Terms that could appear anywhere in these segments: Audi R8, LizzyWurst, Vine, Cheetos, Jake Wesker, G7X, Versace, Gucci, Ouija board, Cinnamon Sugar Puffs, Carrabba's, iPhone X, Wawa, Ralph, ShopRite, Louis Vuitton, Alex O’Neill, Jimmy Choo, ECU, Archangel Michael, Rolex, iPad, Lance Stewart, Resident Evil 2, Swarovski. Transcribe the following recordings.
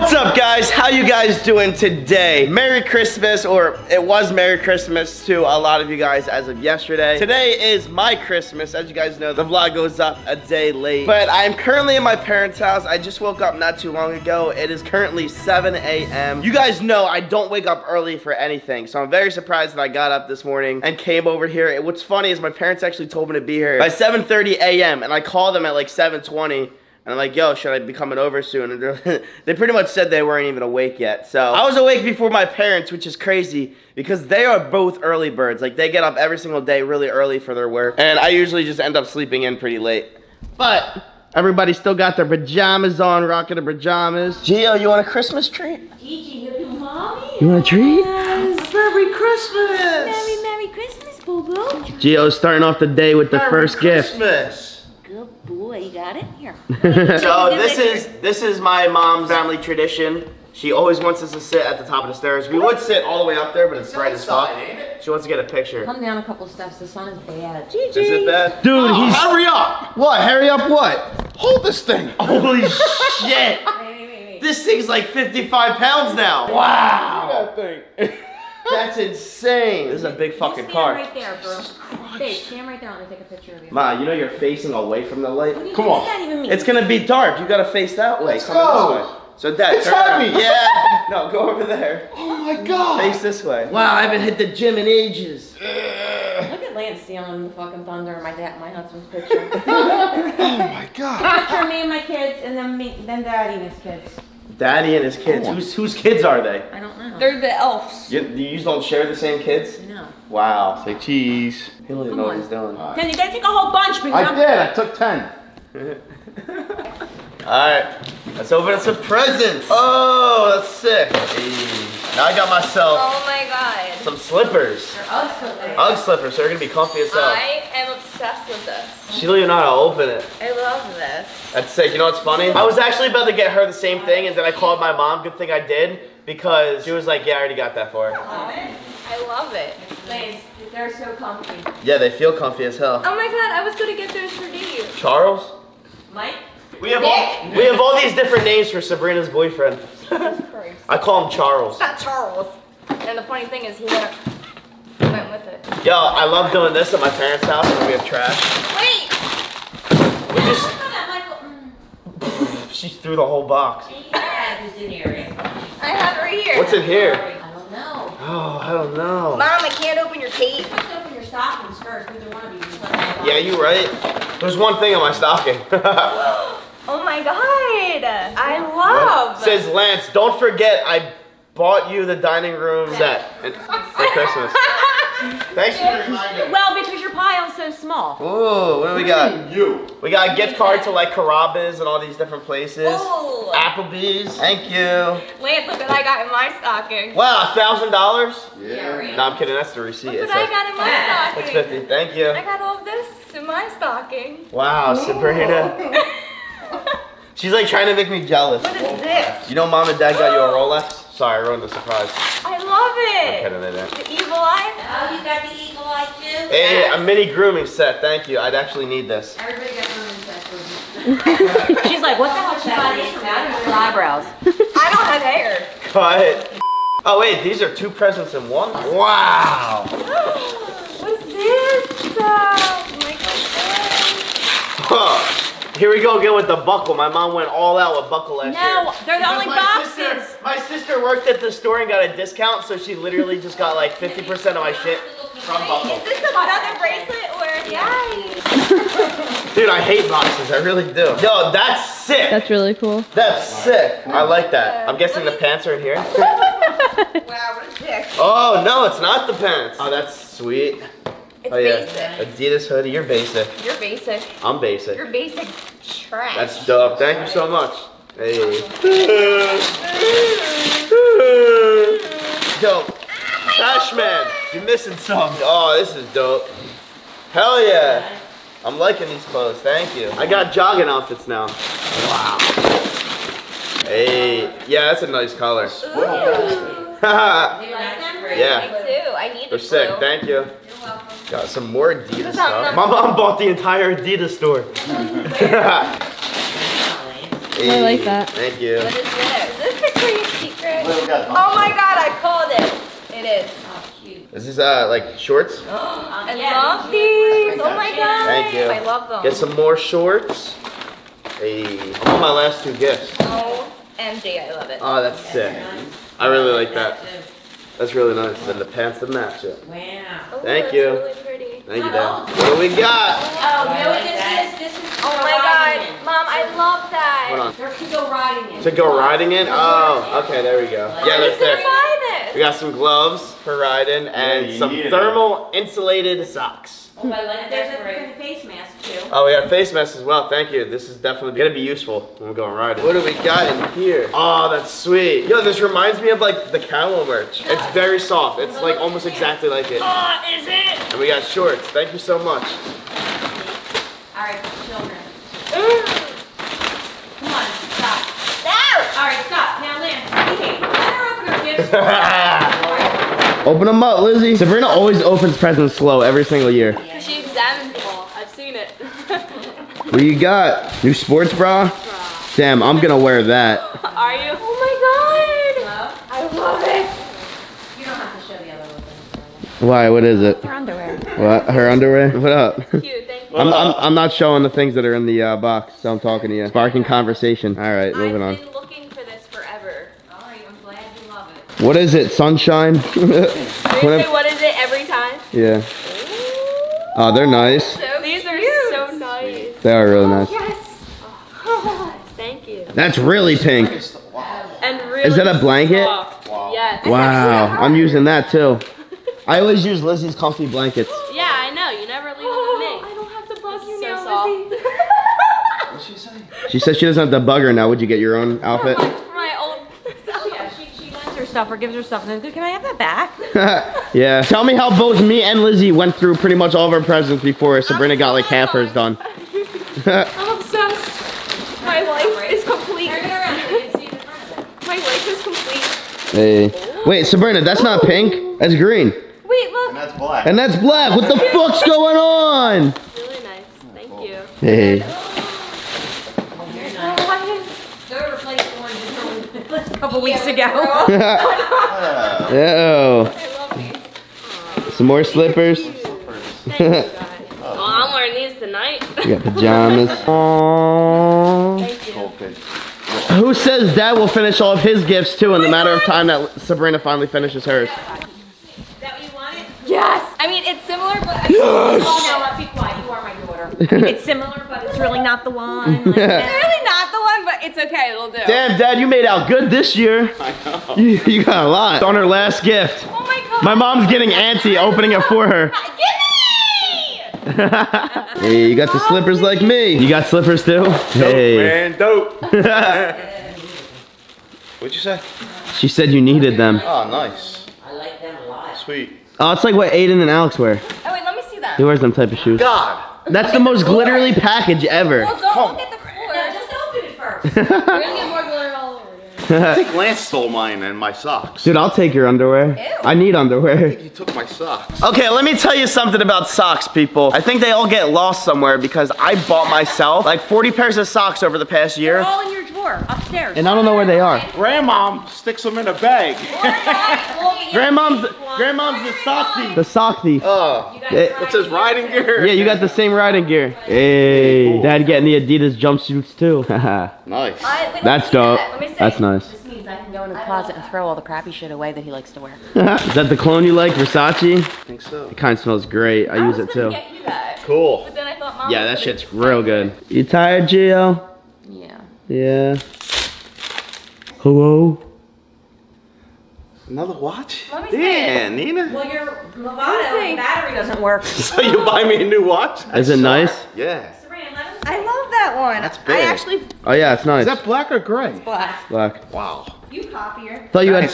What's up, guys? How you guys doing today? Merry Christmas, or it was Merry Christmas to a lot of you guys as of yesterday. Today is my Christmas. As you guys know, the vlog goes up a day late, but I'm currently in my parents' house. I just woke up not too long ago. It is currently 7 a.m. You guys know I don't wake up early for anything, so I'm very surprised that I got up this morning and came over here. What's funny is my parents actually told me to be here by 7:30 a.m. and I called them at like 7:20. And I'm like, yo, should I be coming over soon? And they pretty much said they weren't even awake yet. So I was awake before my parents, which is crazy because they are both early birds. Like, they get up every single day really early for their work. And I usually just end up sleeping in pretty late. But everybody still got their pajamas on, rocking their pajamas. Gio, you want a Christmas treat? Gigi, you mommy. You want a treat? Yes. Merry Christmas. Merry, Merry Christmas, boo-boo. Gio's starting off the day with the first gift. Good boy, you got it here. So this is my mom's family tradition. She always wants us to sit at the top of the stairs. We would sit all the way up there, but it's bright as fuck. She wants to get a picture. Come down a couple steps. The sun is bad. Gigi. Is it bad? Dude, oh, he's... Hurry up! What? Hurry up what? Hold this thing. Holy shit. Wait. This thing's like 55 pounds now. Wow. Look at that thing. That's insane. This is a big fucking car. Stand right there, bro. Babe, stand right there. I'm gonna take a picture of you. Ma, you know you're facing away from the light. Come on. What does that even mean? It's gonna be dark. You gotta face that way. Let's go. So Dad, it's heavy. Yeah. No, go over there. Oh my God. Face this way. Wow, I haven't hit the gym in ages. Look at Lance stealing the fucking thunder. And my dad, my husband's picture. Oh my God. Picture me and my kids, and then me, then Daddy and his kids. Daddy and his kids. Oh. Whose kids are they? I don't know. They're the elves. You don't share the same kids? No. Wow. Say cheese. He doesn't know what he's doing. Right. 10, you gotta take a whole bunch. I took 10. Alright. Let's open up some presents. Oh, that's sick. Hey. Now I got myself. Oh my God. Some slippers. They're UGG slippers. UGG slippers. They're gonna be comfy as hell. I am obsessed with this. She don't even know how to open it. I love this. That's sick. You know what's funny? I was actually about to get her the same thing, and then I called my mom. Good thing I did, because she was like, yeah, I already got that for her. I love it. Please, they're so comfy. Yeah, they feel comfy as hell. Oh my God, I was gonna get those for you. Charles? Mike? We have all these different names for Sabrina's boyfriend. Jesus Christ. I call him Charles. It's not Charles. And the funny thing is, he went with it. Yo, I love doing this at my parents' house when we have trash. Wait! We just... She threw the whole box. I have it right here. What's in here? I don't know. Oh, I don't know. Mom, I can't open your tape. You have to open your stockings first. Either one of you. Yeah, you're right. There's one thing in my stocking. Oh my God. I love. What? Says Lance, don't forget I bought you the dining room set for Christmas. Thanks for reminding me. Well, because your pile's so small. Ooh, what do we got? We got a gift card to like Carrabba's and all these different places. Ooh. Applebee's. Thank you. Lance, look what I got in my stocking. Wow, $1,000? Yeah. No, I'm kidding. That's the receipt. Look what I got in my stocking. That's 50. Thank you. I got all of this in my stocking. Wow, Sabrina. She's like trying to make me jealous. What is this? You know, Mom and Dad got you a Rolex. Sorry, I ruined the surprise. I love it. I'm kidding, the evil eye? Oh, you got the evil eye too? Hey, yes. A mini grooming set, thank you. I'd actually need this. Everybody got grooming sets. She's like, what the hell should I do for your eyebrows? I don't have hair. Cut. Oh wait, these are two presents in one? Wow. What's this? Michael Kors. Here we go again with the buckle. My mom went all out with buckle last year. No, they're the only boxes. My sister worked at the store and got a discount, so she literally just got like 50% of my shit from buckle. Is this another bracelet or? Yay. Dude, I hate boxes. I really do. Yo, that's sick. That's really cool. That's sick. I like that. I'm guessing the pants are in here. Wow, what a dick. Oh, no, it's not the pants. Oh, that's sweet. It's basic. Adidas hoodie, you're basic. You're basic. I'm basic. You're basic trash. That's dope. Thank you so much. Hey. Dope. Trash man. You're missing something. Oh, this is dope. Hell yeah. I'm liking these clothes. Thank you. I got jogging outfits now. Wow. Hey. Yeah, that's a nice color. Ooh. Yeah. I need the blue. They're sick. Thank you. Got some more Adidas stuff. My mom bought the entire Adidas store. Hey, I like that. Thank you. What is this? Is this little guy. Oh my god, I called it. It is. Oh, cute. This is like shorts. I love these. Oh my god. Thank you. I love them. Get some more shorts. Hey, all my last two gifts. Oh, MG, I love it. Oh, that's sick. I really like that. That's really nice. And the pants that match it. Wow. Thank you. Really pretty. Thank you, Dad. What do we got? Oh, you know what this is? This is. Oh my god, Mom, I love that. Hold on. They're to go riding in. To go riding in? Oh, okay, there we go. Yeah, that's there. We got some gloves for riding and some thermal insulated socks. Oh, I like that. There's a face mask too. Oh, we got a face mask as well. Thank you. This is definitely gonna be useful when we're going riding. What do we got in here? Oh, that's sweet. Yo, this reminds me of like the Camel merch. It's very soft. It's like almost exactly like it. Oh, is it? And we got shorts. Thank you so much. All right, children. Come on, stop. All right, stop. Now, Lance. Okay, let her open her gifts. Open them up, Lizzy. Sabrina always opens presents slow every single year. Because she examines them all. I've seen it. What you got? New sports bra? Damn, I'm gonna wear that. Are you? Oh my god! I love it! You don't have to show the other one. Why? What is it? Her underwear. What? Her underwear? What up? Cute, thank you. I'm not showing the things that are in the box, so I'm talking to you. Sparking conversation. Alright, moving on. What is it? Sunshine? Do you say what is it every time? Yeah. Oh, they're nice. So, these are cute. So nice. They are really nice. Yes. Oh, thank you. That's really pink. And really is that a blanket? Soft. Wow. Yes. Wow. I'm using that too. I always use Lizzy's comfy blankets. Yeah, I know. You never leave them with me. I don't have to bug you now, Lizzy. What'd she say? She said she doesn't have to bug her now. Would you get your own outfit? Or gives her stuff and then, can I have that back? Yeah. Tell me how both me and Lizzy went through pretty much all of our presents before Sabrina got like half hers done. I'm obsessed. My life is complete. My life is complete. Hey. Wait, Sabrina, that's not pink. That's green. Wait, look. And that's black. And that's black. What the fuck's going on? Really nice. Thank you. Hey. Couple weeks ago. Yeah. Some more slippers. Thank you guys. Oh, I'm wearing these tonight. We got pajamas. Thank you. Who says Dad will finish all of his gifts too in the matter of time that Sabrina finally finishes hers? Is that what you wanted? Yes. I mean, it's similar, but I mean, yes. Oh, no, be quiet. You are my daughter. It's similar, but it's really not the one. Like, but it's okay, it'll do. Damn, Dad, you made out good this year. I know. You got a lot. It's on her last gift. Oh my god. My mom's getting antsy, opening it for her. Give me! Hey, you got the slippers like me. You got slippers too? Dope, hey. Man, dope. What'd you say? She said you needed them. Oh, nice. I like them a lot. Sweet. Oh, it's like what Aiden and Alex wear. Oh, wait, let me see them. He wears them type of shoes. God. That's the most glittery package ever. Well, don't look at the We're gonna get more glitter all over here. I think Lance stole mine and my socks. Dude, I'll take your underwear. Ew. I need underwear. I think you took my socks. Okay, let me tell you something about socks, people. I think they all get lost somewhere because I bought myself like 40 pairs of socks over the past year. They're all in your drawer upstairs. And I don't know where they are. Grandmom sticks them in a bag. Grandmom's the sock thief. The sock thief. Oh, it says riding gear. Yeah, you got the same riding gear. Hey, cool. Dad getting the Adidas jumpsuits too. Nice. That's dope. That. That's nice. This means I can go in the closet and throw all the crappy shit away that he likes to wear. Is that the clone you like, Versace? I think so. It kind of smells great. I use it too. Get you that. Cool. But then I thought, Mom, yeah, that shit's real good. You tired, Gio? Yeah. Yeah. Hello? Another watch? Yeah, Nina. Well, your Movado battery doesn't work. So you buy me a new watch? Is it nice? Yeah. I love that one. That's big. I actually. Oh yeah, it's nice. Is that black or gray? It's black. Black. Wow. You copier. Thought you had.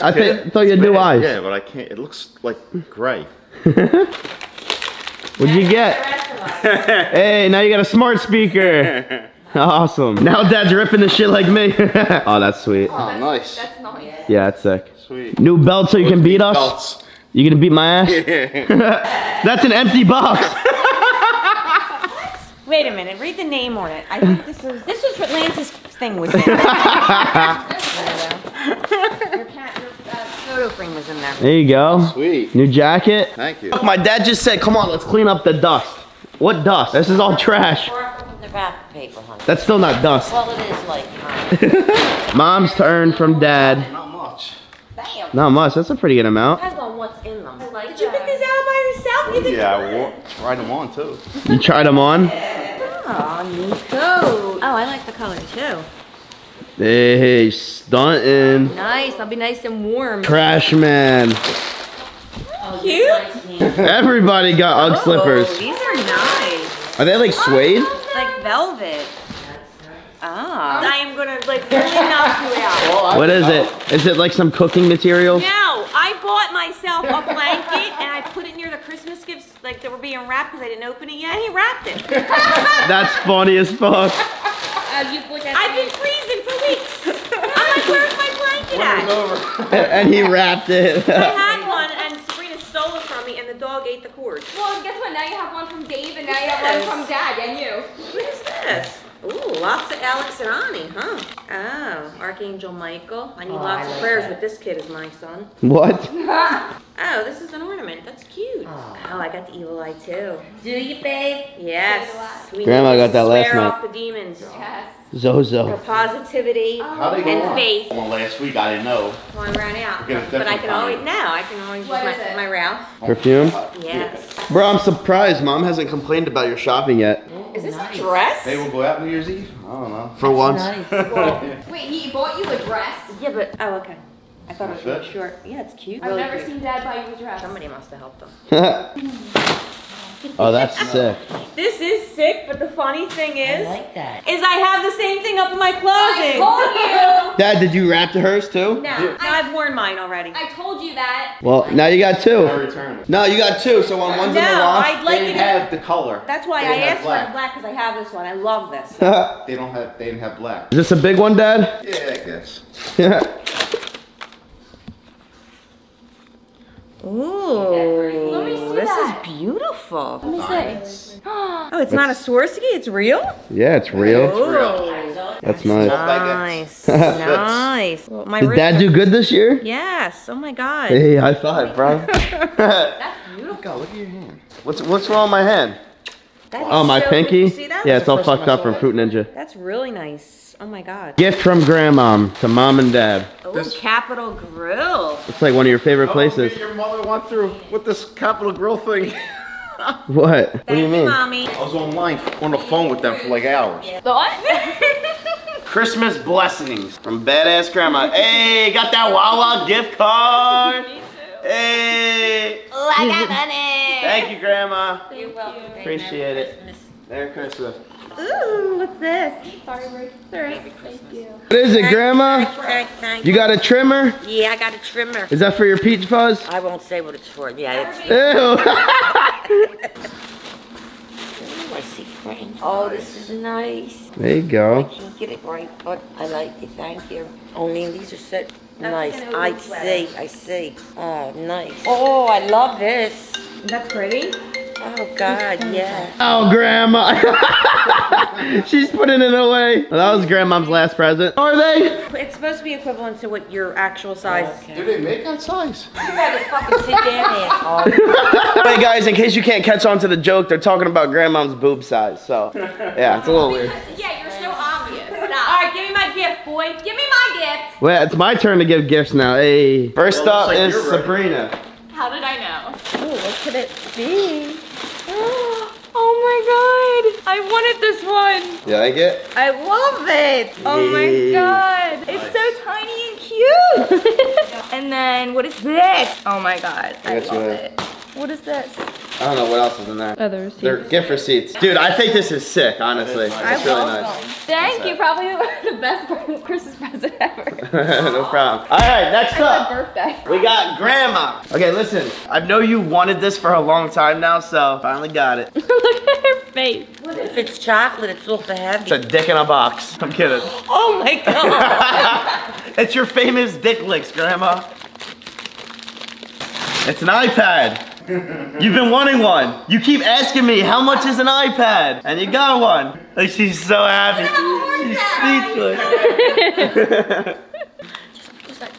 Thought you had new eyes. Yeah, but I can't. It looks like gray. What'd you get? Hey, now you got a smart speaker. Awesome. Now Dad's ripping the shit like me. Oh, that's sweet. Oh, nice. That's nice. Yeah, that's sick. Sweet. New belt so you can beat us? Belts. You gonna beat my ass? Yeah. That's an empty box. Wait a minute, read the name on it. I think this is what Lance's thing was in. Your cat, your photo frame was in there. There you go. Sweet. New jacket. Thank you. Look, my dad just said, come on, let's clean up the dust. What dust? This is all trash. Paper, that's still not dust. Well, it is like Mom's turn from Dad. Not much. Bam. Not much. That's a pretty good amount. Depends on what's in them. Like did you pick these out by yourself? You yeah, I tried them on too. You tried them on? Oh, Nico. Oh, I like the color too. Hey, stunting. Nice. I'll be nice and warm. Trash man. Oh, cute. Everybody got UGG slippers. These are nice. Are they like suede? Like velvet. Ah. I am gonna like really knock you out. What is it? Is it like some cooking material? No, I bought myself a blanket and I put it near the Christmas gifts like that were being wrapped because I didn't open it yet. He wrapped it. That's funny as fuck. I've been freezing for weeks. I'm like, where's my blanket at? Over. And he wrapped it. Dog ate the cords. Well, guess what? Now you have one from Dave, and now you have one from Dad and you. What is this? Ooh, lots of Alex and Ani, huh? Oh, Archangel Michael. I need lots of prayers, but this kid is my son. What? Oh, this is an ornament. That's cute. Aww. Oh, I got the evil eye too. Do you, babe? Yes. We Grandma got that last night. Swear off the demons. Yes. Zozo. For positivity and faith. Well, last week I didn't know. Well, I ran out. But I can always now. I can always use my Ralph perfume. Yes. Bro, I'm surprised. Mom hasn't complained about your shopping yet. Is this a dress? They will go out New Year's Eve. I don't know. For once. Nice. Well, wait, he bought you a dress? Yeah, but okay. I thought it was short. Yeah, it's cute. I've never seen Dad buy you a dress. Somebody must have helped him. Oh, that's sick. This is sick, but the funny thing is, I like that. Is I have the same thing up in my closet. I told you. Dad, did you wrap to hers too? No, yeah. I've worn mine already. I told you that. Well, now you got two. No, you got two. So on one's in the loft. I'd like they have the color. That's why I asked for black because I have this one. I love this. They didn't have black. Is this a big one, Dad? Yeah, I guess. Ooh, let me see this is beautiful. Let me see. Oh, it's not a Swarovski, it's real? Yeah, it's real. Ooh. That's nice. Nice. Nice. Well, my Did Dad do good this year? Yes. Oh my God. Hey, high five, bro. That's beautiful. God, look at your hand. What's wrong with my hand? Oh, my pinky? You see that? Yeah, it's all fucked up from Fruit Ninja. That's really nice. Oh my God. Gift from Grandmom to Mom and Dad. Oh, this Capital Grill. It's like one of your favorite places. Me, your mother went through with this Capital Grill thing. What? Thank what do you mean? Mommy. I was online on the phone with them for like hours. Yeah. What? Christmas blessings from badass Grandma. Hey, got that Wawa gift card. Me too. Hey. Oh, I got money. Thank you, Grandma. You're welcome. Appreciate it. Christmas. Merry Christmas. Ooh, what's this? Sorry, Ruth. It's all right. Thank you. What is it, Grandma? You got a trimmer? Yeah, I got a trimmer. Is that for your peach fuzz? I won't say what it's for. Yeah, it's... Ew. I see Frank. Oh, this is nice. There you go. I can't get it right, but I like it. Thank you. Only these are set. Nice. I see. I see. Oh, nice. Oh, I love this. Is that pretty? Oh God, yeah. Oh, Grandma. She's putting it away. Well, that was Grandmom's last present. Are they? It's supposed to be equivalent to what your actual size is. Okay. Do they make that size? You gotta fucking sit down there. Hey guys, in case you can't catch on to the joke, they're talking about Grandmom's boob size. So, yeah, it's a little weird. Yeah, you're so obvious. Stop. All right, give me my gift, boy. Give me my gift. Well, it's my turn to give gifts now. Hey. First up is Sabrina. How did I know? Oh, what could it be? Oh my God, I wanted this one. You like it? I love it. Yay. Oh my God, it's nice. So tiny and cute. And then what is this? Oh my God, I love it. What is this? I don't know what else is in there. Oh, the receipts. They're gift receipts. Dude, I think this is sick, honestly. It's really nice. Thank you, probably the best Christmas present ever. No problem. All right, next up. Birthday. We got Grandma. Okay, listen, I know you wanted this for a long time now, so finally got it. Look at her face. What if it's chocolate, it's all for heavy. It's a dick in a box. I'm kidding. Oh my God. It's your famous dick licks, Grandma. It's an iPad. You've been wanting one. You keep asking me how much is an iPad, and you got one. Like she's so happy. She's speechless.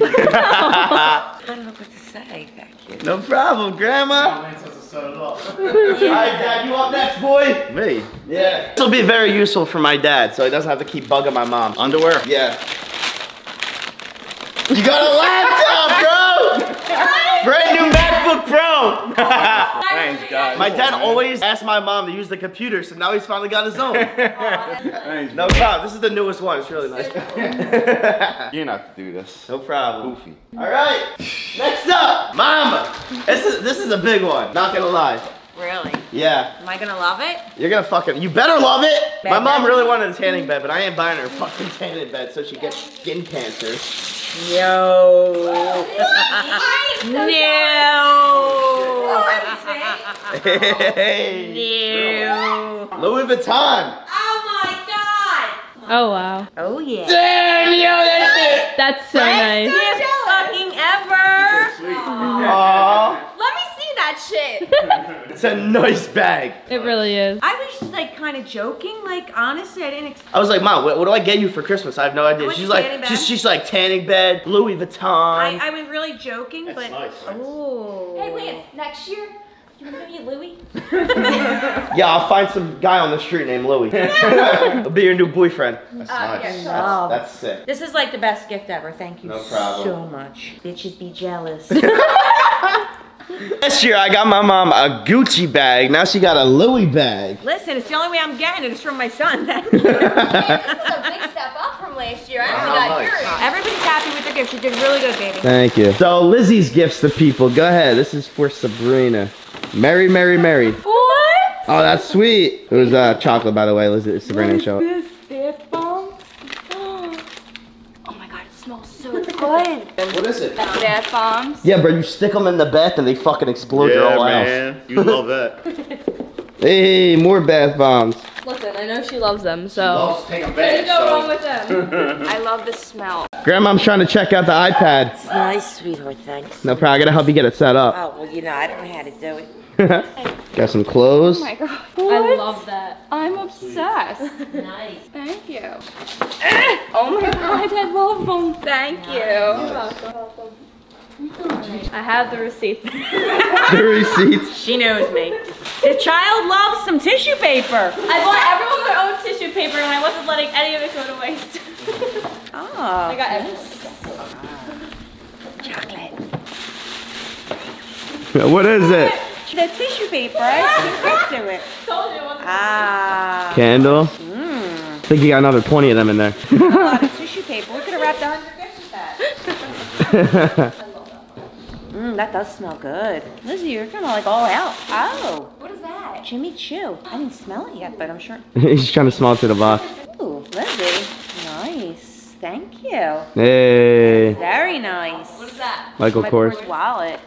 I don't know what to say. Thank you. No problem, Grandma. Lance has a soda up. Alright, Dad, you up next, boy? Me? Yeah. This will be very useful for my dad, so he doesn't have to keep bugging my mom. Underwear? Yeah. You got a laptop, bro! Brand new MacBook Pro! Thanks, guys. My dad always asked my mom to use the computer, so now he's finally got his own. Thanks, no problem. This is the newest one. It's really nice. You're not have to do this. No problem. Goofy. All right. Next up, Mama. This is a big one. Not gonna lie. Really? Yeah. Am I gonna love it? You're gonna fucking. You better love it. Bad my mom really wanted a tanning bed, but I ain't buying her a fucking tanning bed, so she gets skin cancer. Yo. No. Louis Vuitton. Oh my god. Oh wow. Oh yeah. Damn, yo, that's it. That's so nice. Best fucking ever. Aww. Let me see that shit. It's a nice bag. It really is. I was just like kind of joking, like honestly, I didn't expect. I was like, Mom, what do I get you for Christmas? I have no idea. She's like, she's like tanning bed, Louis Vuitton. I was really joking, that's but nice. Oh. Hey, Lance, next year. You want to be Louis? Yeah, I'll find some guy on the street named Louis. He'll be your new boyfriend. That's nice. Yeah, that's sick. This is like the best gift ever. Thank you so much. Bitches be jealous. Last year, I got my mom a Gucci bag. Now she got a Louis bag. Listen, it's the only way I'm getting it is from my son. Hey, this is a big step up from last year. I actually got yours. Everybody's happy with the gift. You did really good, baby. Thank you. So, Lizzy's gifts to people. Go ahead. This is for Sabrina. Merry, merry, merry. What? Oh, that's sweet. It was chocolate, by the way. Lizzy, Sabrina, show up. Good. What is it? Bath bombs. Yeah, bro, you stick them in the bath and they fucking explode your whole house. Yeah, man. You love that. Hey, more bath bombs. Listen, I know she loves them, so. She loves taking baths. Go wrong with them. I love the smell. Grandma's trying to check out the iPad. It's nice, sweetheart. Thanks. No problem. I gotta help you get it set up. Oh well, you know I don't know how to do it. Got some clothes. Oh my god. What? I love that. I'm obsessed. Nice. Thank you. Oh my god, I love them. Thank you. You're welcome. I have the receipts. The receipts? She knows me. The child loves some tissue paper. I bought everyone their own tissue paper and I wasn't letting any of it go to waste. Oh. I got everything. Chocolate. What is it? The tissue paper, right? Stick to it. Told you. Ah. Candle. I think you got another 20 of them in there. A lot of tissue paper. We're gonna wrap the 100 gifts with that. That does smell good. Lizzy, you're kind of like all out. Oh. What is that? Jimmy Choo. I didn't smell it yet, but I'm sure. He's trying to smell it to the box. Ooh, Lizzy. Nice. Thank you. Hey. Very nice. What is that? Michael Kors. Wallet.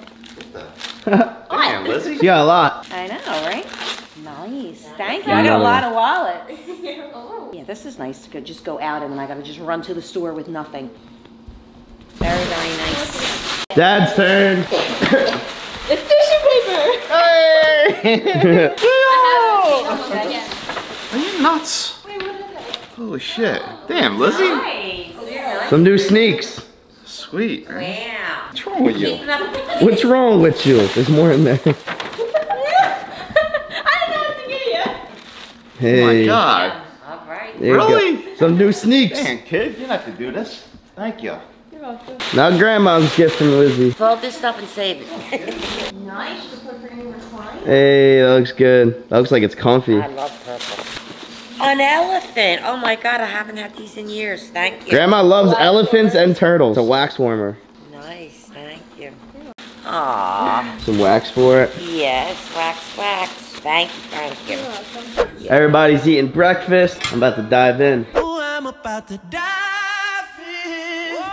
Damn, Lizzy. She got a lot. I know, right? Nice. Thank you. I got a lot of wallets. Yeah, this is nice to just go out and then I gotta just run to the store with nothing. Very, very nice. Dad's turn. It's tissue paper. Hey! Are you nuts? Wait, what is that? Holy shit. Damn, Lizzy. Nice. Some new sneaks. Sweet. Right? Wow. What's wrong with you? What's wrong with you? There's more in there. I didn't know what to give you. Hey. Oh my god. Yeah. All right. Really? Some new sneaks. Man, kid, you don't have to do this. Thank you. You're welcome. Now Grandma's gift from Lizzy. Fold this stuff and save it. Nice. Hey, that looks good. That looks like it's comfy. I love purple. An elephant. Oh my god, I haven't had these in years. Thank you. Grandma loves elephants and turtles. It's a wax warmer. Nice, thank you. Aww. Some wax for it? Yes, wax, wax. Thank you. You're welcome. Everybody's eating breakfast. I'm about to dive in. Oh, I'm about to dive in.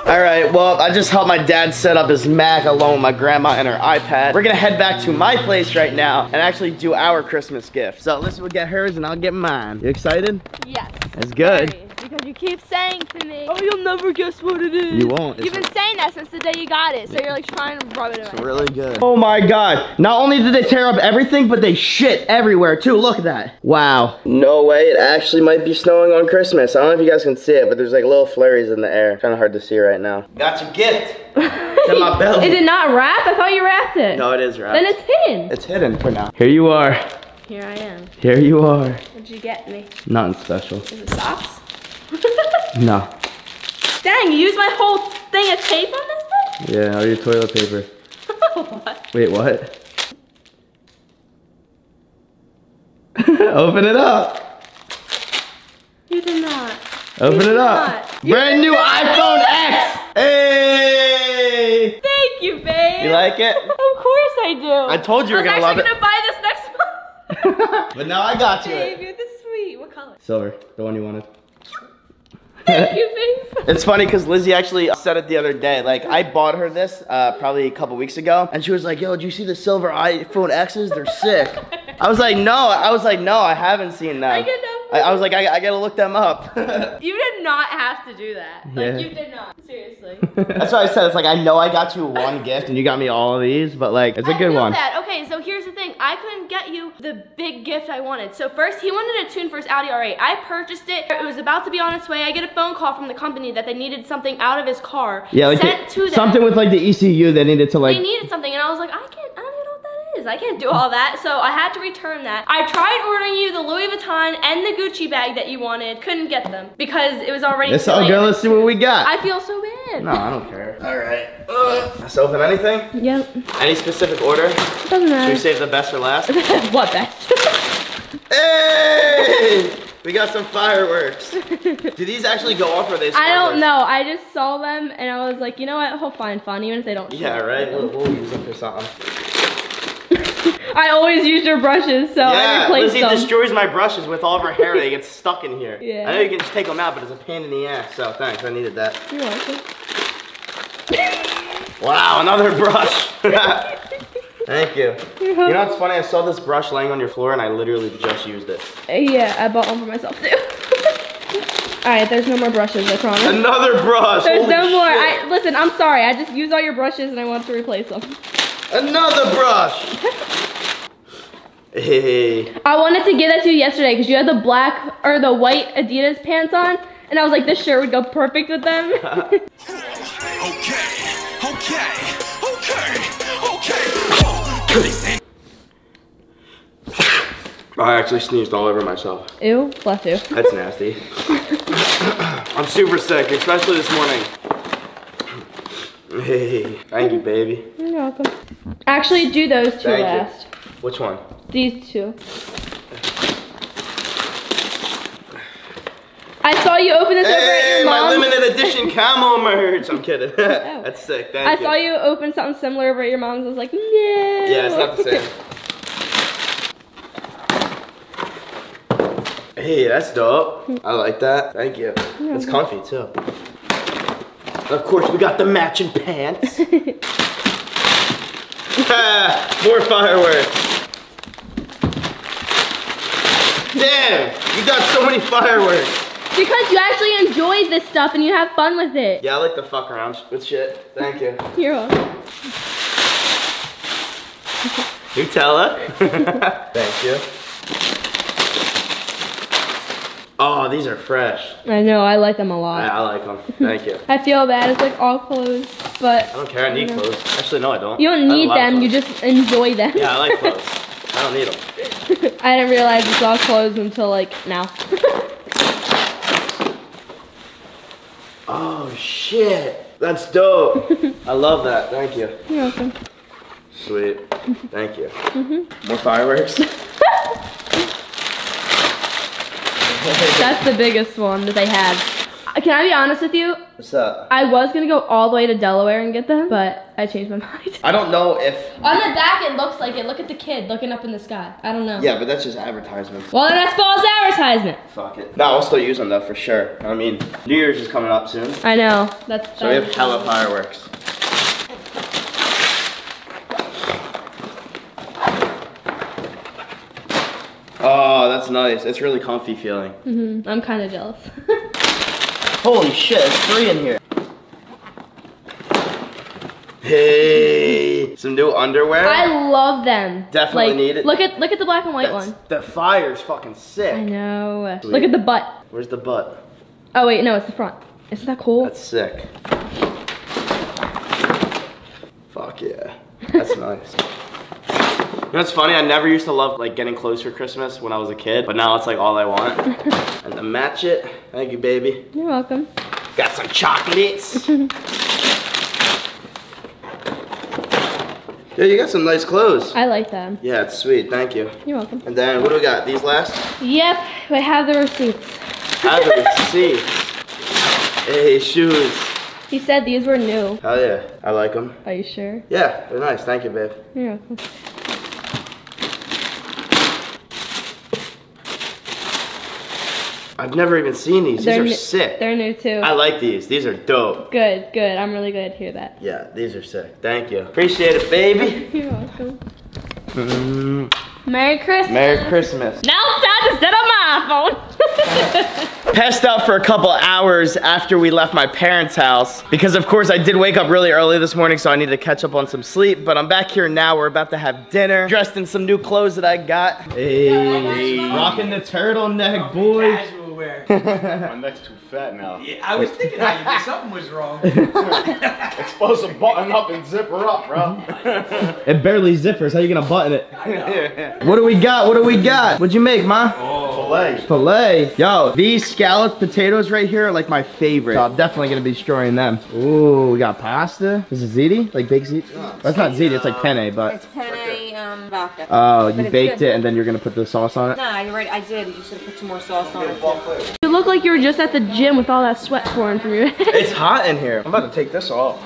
All right, well, I just helped my dad set up his Mac along with my grandma and her iPad. We're gonna head back to my place right now and actually do our Christmas gift. So Lizzy will get hers and I'll get mine. You excited? Yes. That's good. Sorry. because you keep saying to me, oh, you'll never guess what it is. You won't. You've been saying that since the day you got it, so you're like trying to rub it away. It's really good. Oh my God. Not only did they tear up everything, but they shit everywhere too. Look at that. Wow. No way. It actually might be snowing on Christmas. I don't know if you guys can see it, but there's like little flurries in the air. Kind of hard to see right now. Got your gift. It's in my belly. Is it not wrapped? I thought you wrapped it. No, it is wrapped. Then it's hidden. It's hidden for now. Here you are. Here I am. Here you are. What'd you get me? Nothing special. Is it socks? No. Dang, you used my whole thing of tape on this thing? Yeah, all your toilet paper. What? Wait, what? Open it up. You did not. Open it up. Brand new iPhone X! Hey! Thank you, babe. You like it? Of course I do. I told you you were gonna love it. I was actually gonna buy this next month. But now I got you. Babe, you're this sweet. What color? Silver, the one you wanted. Thank you, babe. It's funny because Lizzy actually said it the other day. Like, I bought her this probably a couple weeks ago, and she was like, "Yo, did you see the silver iPhone X's? They're sick." I was like, "No." I was like, "No, I haven't seen them." I was like, I gotta look them up. You did not have to do that. Like, yeah. You did not. Seriously. That's what I said. It's like, I know I got you one gift and you got me all of these, but like, it's a good one. That. Okay, so here's the thing. I couldn't get you the big gift I wanted. So first, he wanted a tune for his Audi R8. I purchased it. It was about to be on its way. I get a phone call from the company that they needed something out of his car. Yeah, like sent to them. Something with like the ECU they needed to like. They needed something, and I was like, I can't do all that, so I had to return that. I tried ordering you the Louis Vuitton and the Gucci bag that you wanted. Couldn't get them because it was already. It's all good. Let's see what we got. I feel so bad. No, I don't care. All right. Let's open anything. Yep. Any specific order? Doesn't matter. Should we save the best for last? What best? Hey! We got some fireworks. Do these actually go off or are they sparklers? I don't know. I just saw them and I was like, you know what? He'll find fun even if they don't. Yeah, right. We'll use them for something. I always use your brushes, so I replace them. Yeah, Lizzy destroys my brushes with all of her hair. They get stuck in here. Yeah. I know you can just take them out, but it's a pain in the ass, so thanks. I needed that. You're welcome. Wow, another brush. Thank you. You know what's funny? I saw this brush laying on your floor, and I literally just used it. Yeah, I bought one for myself, too. All right, there's no more brushes, I promise. Another brush. There's Holy shit. Listen, I'm sorry. I just used all your brushes, and I wanted to replace them. Another brush! Hey. I wanted to give that to you yesterday because you had the black or the white Adidas pants on, and I was like, this shirt would go perfect with them. Okay, okay. I actually sneezed all over myself. Ew, bless you. That's nasty. I'm super sick, especially this morning. Hey, thank you, baby. You're welcome. Actually, do those two last. Which one? These two. I saw you open this over at your mom's. My limited edition camo merch. I'm kidding. That's sick. Thank you. I saw you open something similar over at your mom's. I was like, no. Yeah, it's not the same. Hey, that's dope. I like that. Thank you. It's comfy too. Of course, we got the matching pants. More fireworks. Damn, you got so many fireworks. Because you actually enjoy this stuff and you have fun with it. Yeah, I like to fuck around with shit. Thank you. You're welcome. Nutella. Thank you. Oh, these are fresh. I know, I like them a lot. I like them, thank you. I feel bad, it's like all clothes, but... I don't care, I need clothes. Actually, no, I don't. You don't need them, you just enjoy them. Yeah, I like clothes. I don't need them. I didn't realize it's all clothes until, like, now. Oh, shit. That's dope. I love that, thank you. You're welcome. Sweet, thank you. Mm-hmm. More fireworks? That's the biggest one that they had. Can I be honest with you? What's up? I was gonna go all the way to Delaware and get them, but I changed my mind. I don't know if... On the back it looks like it. Look at the kid looking up in the sky. I don't know. Yeah, but that's just advertisements. Well, then that's false advertisement. Fuck it. No, I'll still use them though, for sure. I mean, New Year's is coming up soon. I know. That's so we have hella fireworks. Oh, that's nice. It's really comfy feeling. Mm-hmm. I'm kind of jealous. Holy shit, it's three in here. Hey, some new underwear. I love them. Definitely need it. Look at the black and white one. The fire's fucking sick. I know. Sweet. Look at the butt. Where's the butt? Oh wait, no, it's the front. Isn't that cool? That's sick. Fuck yeah. That's nice. You know, it's funny, I never used to love like getting clothes for Christmas when I was a kid, but now it's like all I want. And to match it, thank you, baby. You're welcome. Got some chocolates. Yeah, you got some nice clothes. I like them. Yeah, it's sweet. Thank you. You're welcome. And then what do we got? These last? Yep, I have the receipts. Have the receipts. Hey, shoes. He said these were new. Hell yeah. I like them. Are you sure? Yeah, they're nice. Thank you, babe. You're welcome. I've never even seen these. These are sick. They're new too. I like these. These are dope. Good, good. I'm really glad to hear that. Yeah, these are sick. Thank you. Appreciate it, baby. You're welcome. Merry Christmas. Merry Christmas. Now it's time to sit on my iPhone. Passed out for a couple hours after we left my parents' house because of course I did wake up really early this morning, so I needed to catch up on some sleep, but I'm back here now. We're about to have dinner, dressed in some new clothes that I got. Hey. Rocking the turtleneck, boy. My neck's too fat now. Yeah, I was thinking that something was wrong. It's supposed to button up and zipper up, bro. It barely zippers. How you gonna button it? Yeah. What do we got? What do we got? What'd you make, Ma? Filet. Filet. Yo, these scalloped potatoes right here are like my favorite. So I'm definitely gonna be destroying them. Ooh, we got pasta. Is it ziti? Like baked ziti? No, that's not ziti. It's like penne, but. It's penne vodka. Oh, you baked it and then you're gonna put the sauce on it? Nah, no, you're right. I did. You should have put some more sauce on it. You look like you were just at the gym with all that sweat pouring from you. It's hot in here. I'm about to take this off.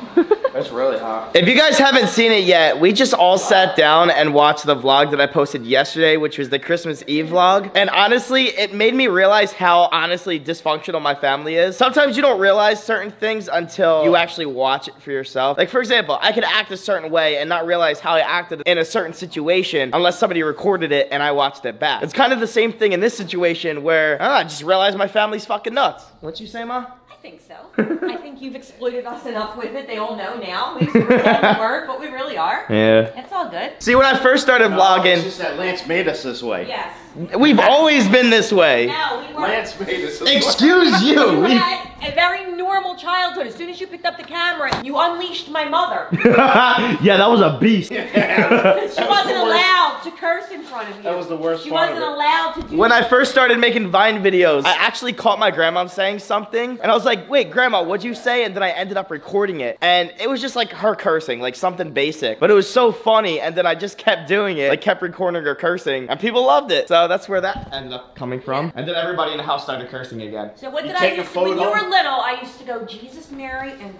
That's really hot. If you guys haven't seen it yet, we just all sat down and watched the vlog that I posted yesterday, which was the Christmas Eve vlog. And honestly, it made me realize how honestly dysfunctional my family is. Sometimes you don't realize certain things until you actually watch it for yourself. Like for example, I could act a certain way and not realize how I acted in a certain situation unless somebody recorded it and I watched it back. It's kind of the same thing in this situation where, I just realized my family's fucking nuts. What you say, Ma? I think so. I think you've exploited us enough with it. They all know now. We've work, but we really are. Yeah. It's all good. See, when I first started vlogging, it's just that Lance made us this way. Yes. We've always been this way. No, we weren't. Lance made us this way. Excuse you. We had a very normal childhood. As soon as you picked up the camera, you unleashed my mother. Yeah, that was a beast. Yeah. She wasn't allowed to curse in front of you. That was the worst part. She wasn't allowed to do When I first started making Vine videos, I actually caught my grandma saying something, and I was like, wait, Grandma, what'd you say? And then I ended up recording it, and it was just like her cursing, like something basic, but it was so funny, and then I just kept doing it, like kept recording her cursing, and people loved it. So that's where that ended up coming from, and then everybody in the house started cursing again. So what did I do? When you were little, I used to go, Jesus, Mary, and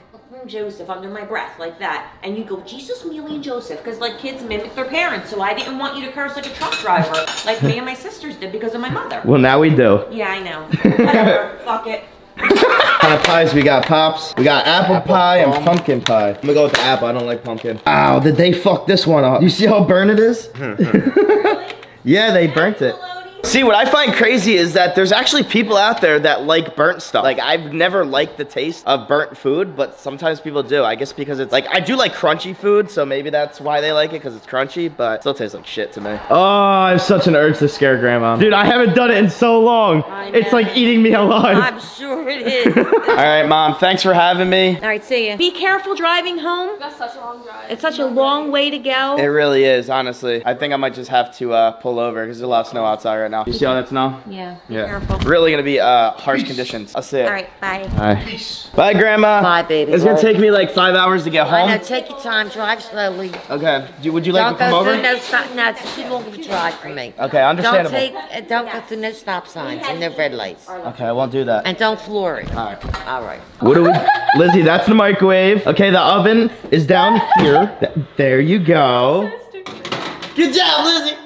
Joseph under my breath like that, and you go, Jesus, Mary, and Joseph, because like kids mimic their parents, so I didn't want you to curse like a truck driver, like me and my sisters did because of my mother. Well, now we do. Yeah, I know. Whatever. Fuck it. Kind of pies we got? Pops, we got apple pie and pumpkin pie. I'm gonna go with the apple. I don't like pumpkin. Wow, did they fuck this one up? You see how burnt it is? Really? Yeah, they burnt it. See, what I find crazy is that there's actually people out there that like burnt stuff. Like, I've never liked the taste of burnt food, but sometimes people do. I guess because it's like, I do like crunchy food, so maybe that's why they like it, because it's crunchy, but it still tastes like shit to me. Oh, I have such an urge to scare Grandma. Dude, I haven't done it in so long. It's like eating me alive. I'm sure it is. All right, Mom, thanks for having me. All right, see ya. Be careful driving home. That's such a long drive. It's such a long way to go. It really is, honestly. I think I might just have to pull over, because there's a lot of snow outside right now. You see all that snow? Yeah. Careful. Really gonna be harsh conditions. I'll see it. All right, bye. Bye. Peace. Bye, Grandma. Bye, baby. It's gonna take me like 5 hours to get home. I know. Take your time. Drive slowly. Okay. Would you like to come over? Don't go through no. It's too long of a drive for me. Okay, understandable. Don't go through no stop signs and no red lights. Okay, I won't do that. And don't floor it. All right. All right. What do we? Lizzy, that's the microwave. Okay, the oven is down here. There you go. Good job, Lizzy.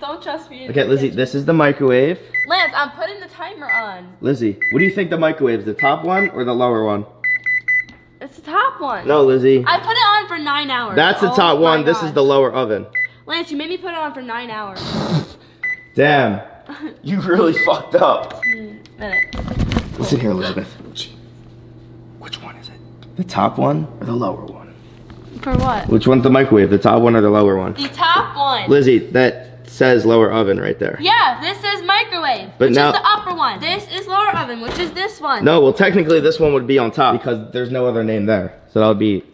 Don't trust me. Okay, Lizzy, this is the microwave. Lance, I'm putting the timer on. Lizzy, what do you think the microwave is? The top one or the lower one? It's the top one. No, Lizzy. I put it on for 9 hours. That's the top one. This is the lower oven. Lance, you made me put it on for 9 hours. Damn. You really fucked up. Listen here, Elizabeth. Which one is it? The top one or the lower one? For what? Which one's the microwave? The top one or the lower one? The top one. Lizzy, that says lower oven right there. Yeah, this says microwave, but which now, is the upper one. This is lower oven, which is this one. No, well, technically this one would be on top because there's no other name there. So that would be...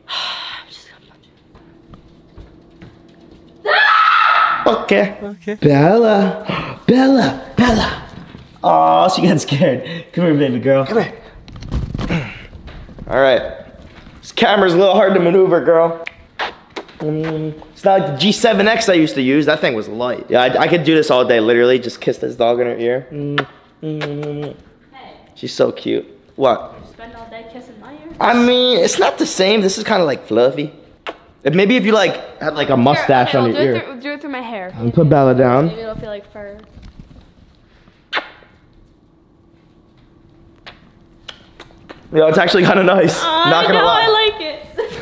Okay. Okay. Bella. Bella. Bella. Oh, she got scared. Come here, baby girl. Come here. All right. This camera's a little hard to maneuver, girl. It's not like the G7X I used to use. That thing was light. Yeah, I could do this all day, literally. Just kiss this dog in her ear. Hey. She's so cute. What? You spend all day kissing my ear? I mean, it's not the same. This is kind of like fluffy. Maybe if you like had like a mustache on your ear. Do it through my hair. And put Bella down. Maybe it'll feel like fur. Yo, it's actually kind of nice. Not gonna lie. I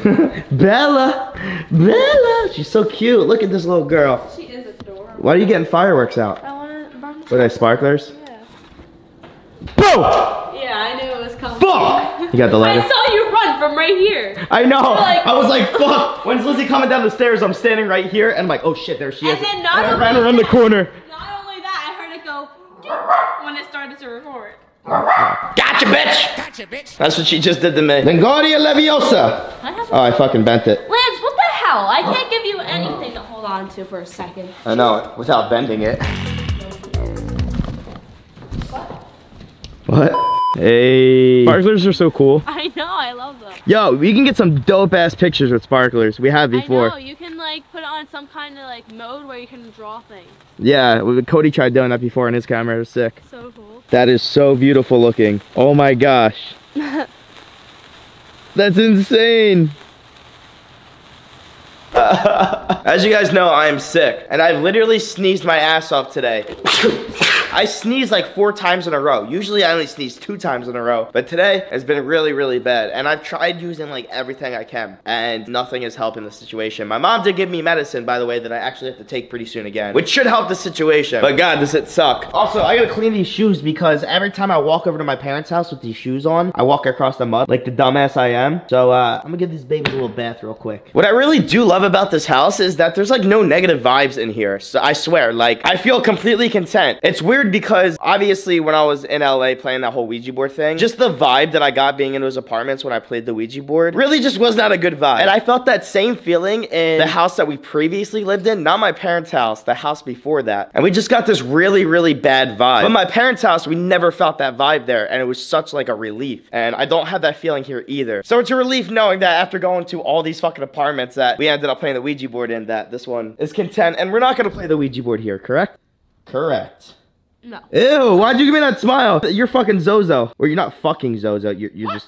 like it. Bella, Bella, she's so cute. Look at this little girl. She is adorable. Why are you getting fireworks out? I want to burn. What are they, sparklers? Yeah. Boom! Yeah, I knew it was coming. Fuck! You got the lighter. I saw you run from right here. I know. Like, I was like, fuck. When's Lizzy coming down the stairs? I'm standing right here, and I'm like, oh shit, there she is. And then not only ran around the corner. Not only that, I heard it go when it started to record. Gotcha, bitch! Gotcha, bitch! That's what she just did to me. Lingardia Leviosa! I fucking bent it. Lance, what the hell? I can't give you anything to hold on to for a second. I know, without bending it. What? What? Hey. Sparklers are so cool. I know, I love them. Yo, we can get some dope-ass pictures with sparklers. We have before. I know, you can like put it on some kind of like mode where you can draw things. Yeah, Cody tried doing that before in his camera. It was sick. So cool. That is so beautiful looking. Oh my gosh. That's insane. As you guys know, I am sick. And I've literally sneezed my ass off today. I sneezed like 4 times in a row. Usually I only sneeze 2 times in a row. But today has been really, really bad. And I've tried using like everything I can. And nothing is helping the situation. My mom did give me medicine, by the way, that I actually have to take pretty soon again. Which should help the situation. But God, does it suck. Also, I gotta clean these shoes because every time I walk over to my parents' house with these shoes on, I walk across the mud like the dumbass I am. So I'm gonna give these babies a little bath real quick. What I really do love about this house is that there's like no negative vibes in here. So I swear, like, I feel completely content. It's weird because obviously when I was in LA playing that whole Ouija board thing, just the vibe that I got being in those apartments when I played the Ouija board really just was not a good vibe. And I felt that same feeling in the house that we previously lived in, not my parents' house, the house before that. And we just got this really, really bad vibe. But my parents' house, we never felt that vibe there, and it was such like a relief. And I don't have that feeling here either. So it's a relief knowing that after going to all these fucking apartments that we ended up playing the Ouija board in, that this one is content. And we're not gonna play the Ouija board here, correct? Correct. No. Ew, why'd you give me that smile? You're fucking Zozo. Or you're not fucking Zozo, you're just,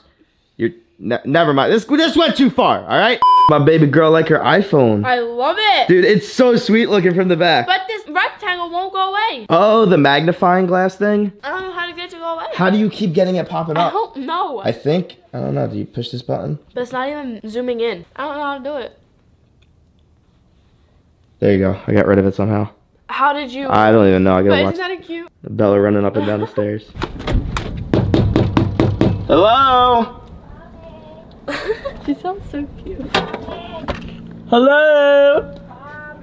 you're, never mind. This went too far, all right? My baby girl like her iPhone. I love it. Dude, it's so sweet looking from the back. But this rectangle won't go away. Oh, the magnifying glass thing? I don't know how to get it to go away. How do you keep getting it popping up? I don't know. I think, I don't know, do you push this button? But it's not even zooming in. I don't know how to do it. There you go, I got rid of it somehow. How did you? I don't even know. I gotta watch. Isn't that cute? Bella running up and down the stairs. Hello. She sounds so cute. Hello.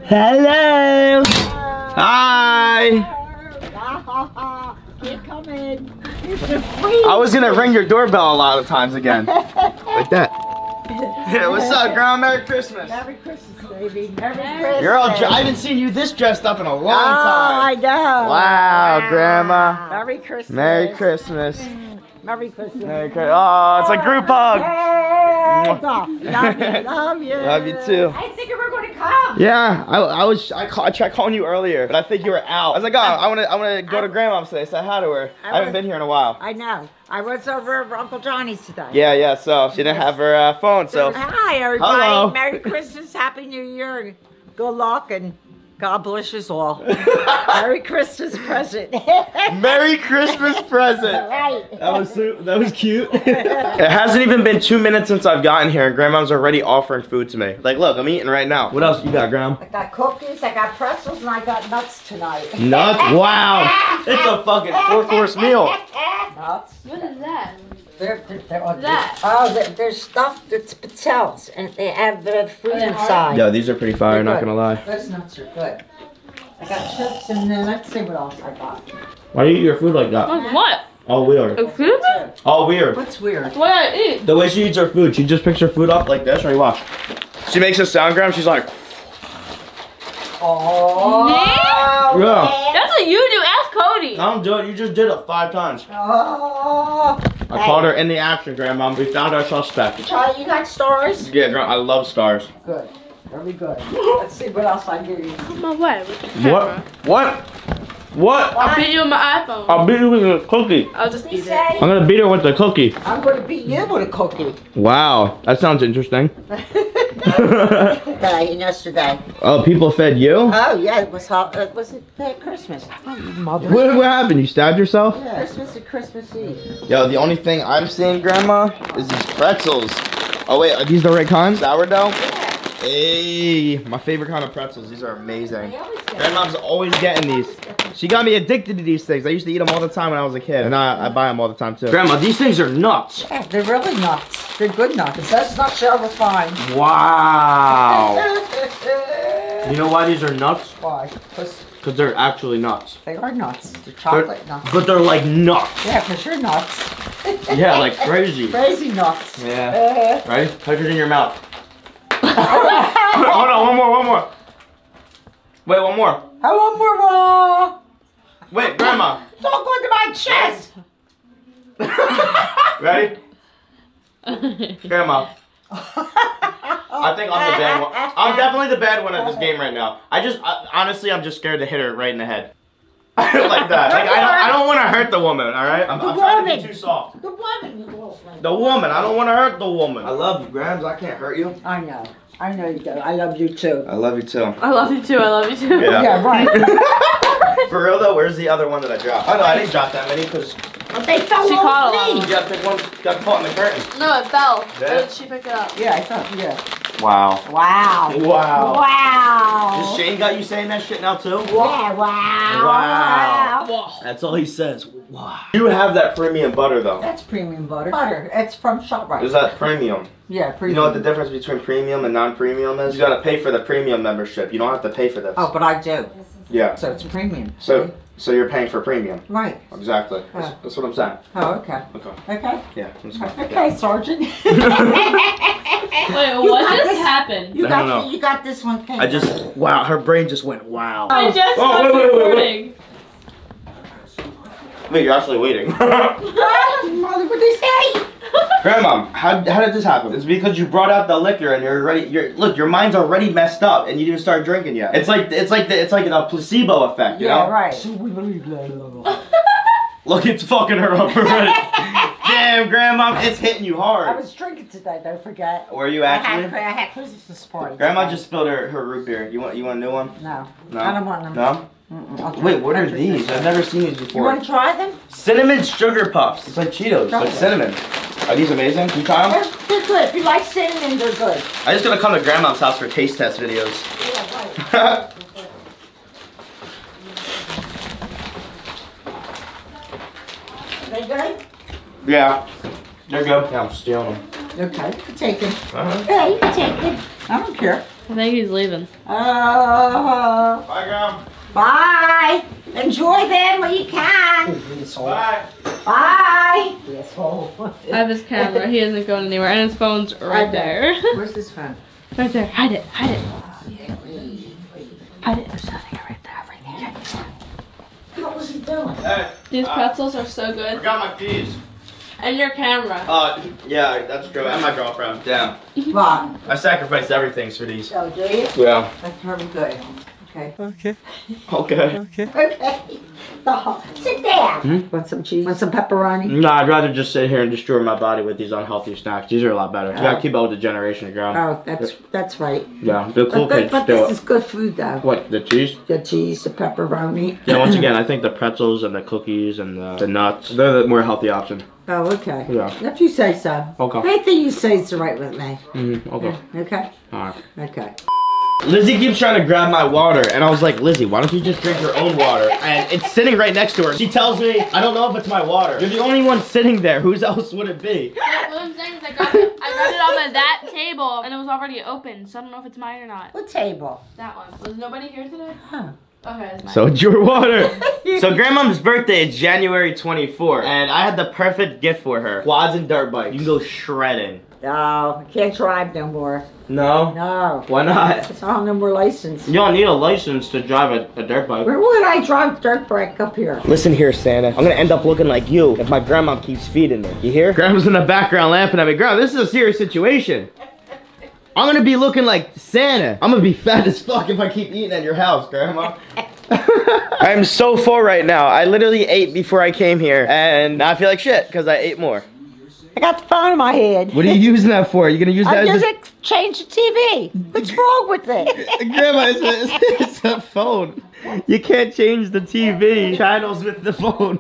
Hello. Hi. Keep coming. I was gonna ring your doorbell a lot of times again, like that. Yeah, what's up, girl? Merry Christmas. Merry Christmas, baby. Merry Christmas. Girl, I haven't seen you this dressed up in a long time. Oh, I know. Wow, wow, Grandma. Merry Christmas. Merry Christmas. Merry Christmas. Merry Christmas. Oh, it's a group hug. Hey, love you. Love you. Love you too. I didn't think you were going to come. Yeah, I tried calling you earlier, but I think you were out. I was like, oh, I want to go to Grandma's today. Say hi to her. I haven't been here in a while. I know. I was over at Uncle Johnny's today. Yeah, yeah, so she didn't have her phone, so. Hi, everybody. Hello. Merry Christmas, Happy New Year. Good luck, and God bless us all. Merry Christmas present. Merry Christmas present. Right. That was cute. It hasn't even been 2 minutes since I've gotten here, and Grandma's already offering food to me. Like, look, I'm eating right now. What else you got, Grandma? I got cookies, I got pretzels, and I got nuts tonight. Nuts? Wow. It's a fucking 4-course meal. Nuts? What is that? There's stuff that's patzels, and they have the fruit inside. Yeah, these are pretty fire, not gonna lie. Those nuts are good. I got chips, and then let's see what else I got. Why do you eat your food like that? What? All weird. Excuse me? All weird. What's weird? What I eat? The way she eats her food, she just picks her food up like this, or you watch. She makes a sound grab, she's like... Oh. Me? Yeah. That's what you do, ask Cody. I don't do it, you just did it 5 times. Oh. I called her in the action, Grandma. We found our suspect. Charlie, you got stars? Yeah, I love stars. Good. Very good. Let's see what else I give you. Come on, what? What? What? What? I'll beat you with my iPhone. I'll beat you with a cookie. I'll just beat it. I'm gonna beat her with a cookie. I'm gonna beat you with a cookie. Wow, that sounds interesting. Yesterday. Oh, people fed you? Oh yeah, it was hot. It was Christmas. Oh, mother. What happened? You stabbed yourself? Yeah. Christmas and Christmas Eve. Yo, the only thing I'm seeing, Grandma, is these pretzels. Oh wait, are these the right kind? Sourdough. Yeah. Hey, my favorite kind of pretzels. These are amazing. Grandma's always getting these. She got me addicted to these things. I used to eat them all the time when I was a kid. And I buy them all the time too. Grandma, these things are nuts. Yeah, they're really nuts. They're good nuts. It says nuts shall refine. Wow. You know why these are nuts? Why? Because they're actually nuts. They are nuts. They're chocolate nuts. But they're like nuts. Yeah, because you're nuts. Yeah, like crazy. Crazy nuts. Yeah. Right? Touch it in your mouth. Hold on, one more. Wait, one more. One more. Wait, Grandma. Don't go into my chest. Ready? Grandma. I think I'm the bad one. I'm definitely the bad one at this game right now. Honestly, I'm just scared to hit her right in the head. Like that. Like, I don't want to hurt the woman, all right? I'm trying to be too soft. The woman. The woman. I don't want to hurt the woman. I love you, Grams. I can't hurt you. I know. I know you do. I love you, too. I love you, too. I love you, too. I love you, too. Yeah, right. For real, though, where's the other one that I dropped? Oh, no, I didn't drop that many because... But they fell on me. Yeah, one got caught in the curtain. No, it fell. Yeah. She picked it up. Yeah, I thought, yeah. Wow. Wow. Wow. Wow. Does Shane got you saying that shit now too? Yeah, wow. Wow. Wow. That's all he says. Wow. You have that premium butter though. That's premium butter. Butter. It's from ShopRite. Is that premium? Yeah, premium. You know what the difference between premium and non-premium is? You gotta pay for the premium membership. You don't have to pay for this. Oh, but I do. Yeah. So it's premium. So you're paying for premium. Right. Exactly. That's what I'm saying. Oh, okay. Okay. Okay? Yeah. Okay, Sergeant. Wait, what just happened? You got this one thing. I just, wow, her brain just went, wow. I just stopped recording. Wait, you're actually waiting. Mother, what'd they say? Grandma, how did this happen? It's because you brought out the liquor and you're ready. Look, your mind's already messed up and you didn't start drinking yet. It's like a placebo effect, you know? Yeah, right. Look, it's fucking her up already. Damn, Grandma, it's hitting you hard. I was drinking today, don't forget. Were you actually? I had cruises this morning. Grandma just spilled her root beer. You want a new one? No. No? I don't want them. No? Mm-mm. Wait, what are these? I've never seen these before. You want to try them? Cinnamon Sugar Puffs. It's like Cheetos, like cinnamon. Are these amazing? Can you try them? They're good. If you like cinnamon, they're good. I'm just going to come to Grandma's house for taste test videos. Yeah, right. They good? Yeah, they're good. Yeah, I'm stealing them. Okay, you can take it. Yeah, you can take it. I don't care. I think he's leaving. Bye, Grandma. Bye. Enjoy them when you can. Bye. Bye. I have his camera. He isn't going anywhere. And his phone's right there. Where's his phone? Right there. Hide it. Hide it. Hide it. There's nothing right there. Right there. How was he doing? Hey, these pretzels are so good. I forgot my keys. And your camera. Yeah, that's true. And my girlfriend. Damn. Mom. I sacrificed everything for these. Oh, do you? Yeah. That's really good. Okay. Okay. Okay. Okay. Okay. Oh, sit down. Hmm? Want some cheese? Want some pepperoni? No, I'd rather just sit here and destroy my body with these unhealthy snacks. These are a lot better. You gotta keep up with the generation, girl. Oh, that's right. Yeah, the cool kids. But this is good food, though. What, the cheese? The cheese, the pepperoni. Yeah, once again, I think the pretzels and the cookies and the nuts, they're the more healthy option. Oh, okay. Yeah. If you say so. Okay. Anything you say is right with me. Okay. Yeah. Okay? All right. Okay. Lizzy keeps trying to grab my water, and I was like, Lizzy, why don't you just drink your own water? And it's sitting right next to her. She tells me, I don't know if it's my water. You're the only one sitting there. Whose else would it be? Yeah, what I'm saying is I grabbed it off of that table, and it was already open, so I don't know if it's mine or not. What table? That one. Was nobody here today? Huh. Okay, that's mine. So it's your water. So Grandmom's birthday is January 24th, and I had the perfect gift for her. Quads and dirt bikes. You can go shredding. No, I can't drive no more. No? No. Why not? It's all no more license. You don't need a license to drive a dirt bike. Where would I drive dirt bike up here? Listen here, Santa. I'm gonna end up looking like you if my grandma keeps feeding me. You hear? Grandma's in the background laughing at me. Grandma, this is a serious situation. I'm gonna be looking like Santa. I'm gonna be fat as fuck if I keep eating at your house, Grandma. I'm so full right now. I literally ate before I came here, and I feel like shit because I ate more. I got the phone in my head. What are you using that for? Are you going to use that as a... change the TV. What's wrong with it? Grandma, it's a phone. You can't change the TV channels with the phone.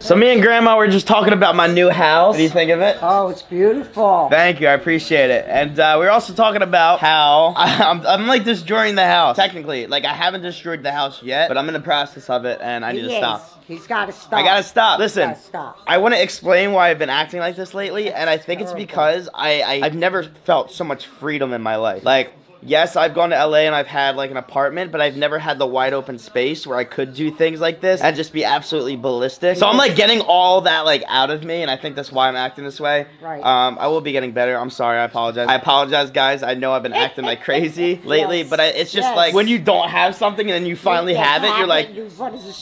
So me and Grandma were just talking about my new house. What do you think of it? Oh, it's beautiful. Thank you, I appreciate it. And we were also talking about how I'm like destroying the house. Technically, like I haven't destroyed the house yet, but I'm in the process of it and I need to stop. He's gotta stop. I gotta stop. Listen, gotta stop. I wanna explain why I've been acting like this lately, and I think it's because I've never felt so much freedom in my life. Like, yes, I've gone to LA and I've had like an apartment, but I've never had the wide open space where I could do things like this and just be absolutely ballistic. So I'm like getting all that like out of me, and I think that's why I'm acting this way. Right. I will be getting better. I'm sorry. I apologize. I apologize, guys. I know I've been acting like crazy lately, but it's just like when you don't have something and then you finally have it, you're like,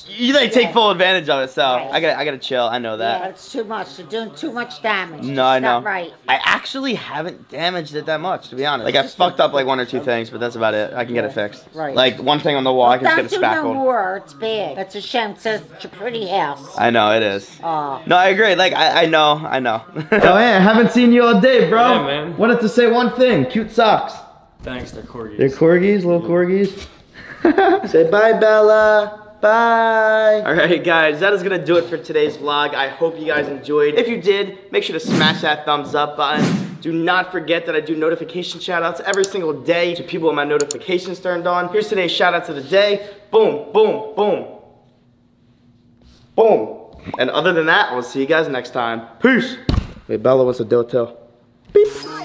you like take full advantage of it. So I gotta chill. I know that. Yeah, it's too much. You're doing too much damage. No, I know. Right. I actually haven't damaged it that much, to be honest. Like I fucked up like one or two things, but that's about it. I can get it fixed. Right. Like one thing on the wall, I can just get it spackled. Don't do no more. It's bad. That's a shame. It says it's a pretty house. I know it is. No, I agree. Like I know. Oh man, I haven't seen you all day, bro. Yeah, man. Wanted to say one thing. Cute socks. Thanks. They're corgis. They're corgis, little corgis. Say bye, Bella. Bye. All right, guys, that is gonna do it for today's vlog. I hope you guys enjoyed. If you did, make sure to smash that thumbs up button. Do not forget that I do notification shout-outs every single day to people with my notifications turned on. Here's today's shout-out to the day. Boom, boom, boom. Boom. And other than that, I'll see you guys next time. Peace. Wait, Bella wants a dildo. Beep.